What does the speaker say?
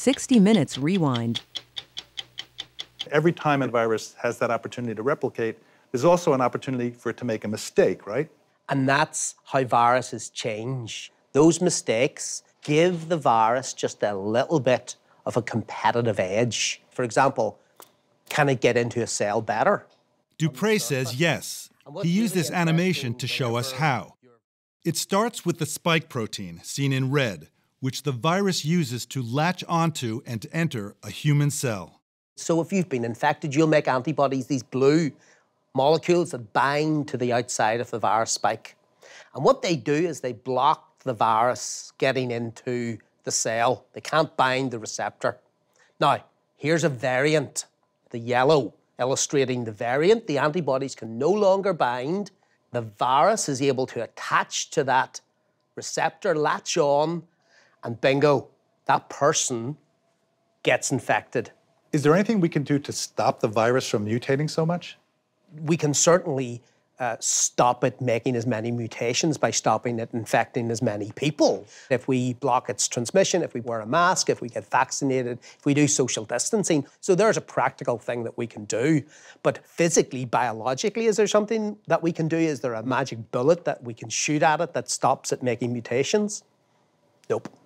60 Minutes Rewind. Every time a virus has that opportunity to replicate, there's also an opportunity for it to make a mistake, right? And that's how viruses change. Those mistakes give the virus just a little bit of a competitive edge. For example, can it get into a cell better? Duprex says yes. He used this animation to show us how. It starts with the spike protein, seen in red, which the virus uses to latch onto and to enter a human cell. So if you've been infected, you'll make antibodies, these blue molecules that bind to the outside of the virus spike. And what they do is they block the virus getting into the cell. They can't bind the receptor. Now, here's a variant, the yellow, illustrating the variant. The antibodies can no longer bind. The virus is able to attach to that receptor, latch on, and bingo, that person gets infected. Is there anything we can do to stop the virus from mutating so much? We can certainly stop it making as many mutations by stopping it infecting as many people. If we block its transmission, if we wear a mask, if we get vaccinated, if we do social distancing. So there's a practical thing that we can do. But physically, biologically, is there something that we can do? Is there a magic bullet that we can shoot at it that stops it making mutations? Nope.